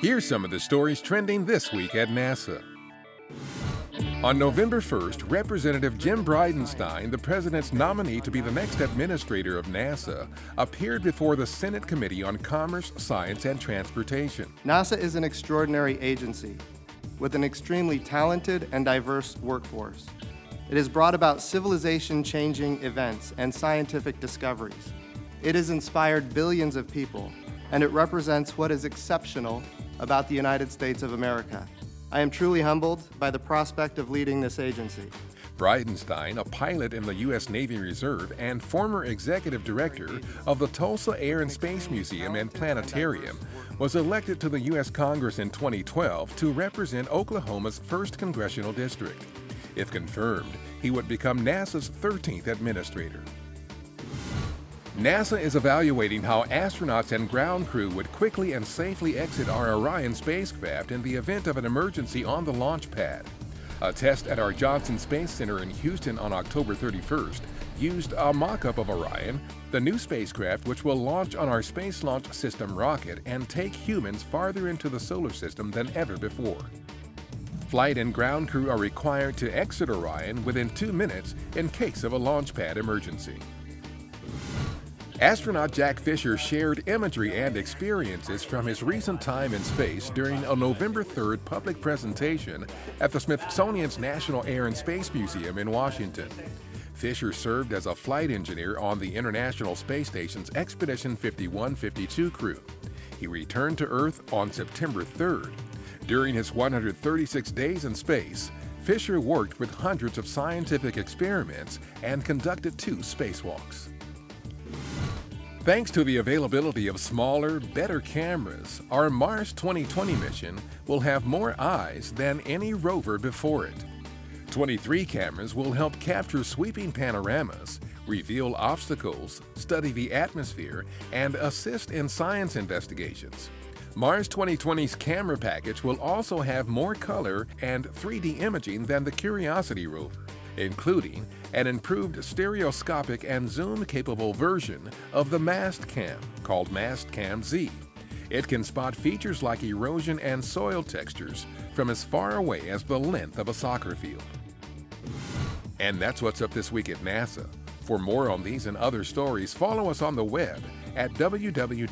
Here's some of the stories trending this week at NASA. On November 1st, Representative Jim Bridenstine, the president's nominee to be the next administrator of NASA, appeared before the Senate Committee on Commerce, Science, and Transportation. NASA is an extraordinary agency with an extremely talented and diverse workforce. It has brought about civilization-changing events and scientific discoveries. It has inspired billions of people, and it represents what is exceptional about the United States of America. I am truly humbled by the prospect of leading this agency. Bridenstine, a pilot in the U.S. Navy Reserve and former executive director of the Tulsa Air and Space Museum and Planetarium, was elected to the U.S. Congress in 2012 to represent Oklahoma's 1st Congressional District. If confirmed, he would become NASA's 13th administrator. NASA is evaluating how astronauts and ground crew would quickly and safely exit our Orion spacecraft in the event of an emergency on the launch pad. A test at our Johnson Space Center in Houston on October 31st used a mock-up of Orion, the new spacecraft which will launch on our Space Launch System rocket and take humans farther into the solar system than ever before. Flight and ground crew are required to exit Orion within 2 minutes in case of a launch pad emergency. Astronaut Jack Fischer shared imagery and experiences from his recent time in space during a November 3rd public presentation at the Smithsonian's National Air and Space Museum in Washington. Fischer served as a flight engineer on the International Space Station's Expedition 51-52 crew. He returned to Earth on September 3rd. During his 136 days in space, Fischer worked with hundreds of scientific experiments and conducted 2 spacewalks. Thanks to the availability of smaller, better cameras, our Mars 2020 mission will have more eyes than any rover before it. 23 cameras will help capture sweeping panoramas, reveal obstacles, study the atmosphere, and assist in science investigations. Mars 2020's camera package will also have more color and 3D imaging than the Curiosity rover, including an improved stereoscopic and zoom-capable version of the Mastcam, called Mastcam-Z. It can spot features like erosion and soil textures from as far away as the length of a soccer field. And that's what's up this week at NASA. For more on these and other stories, follow us on the web at www.nasa.gov.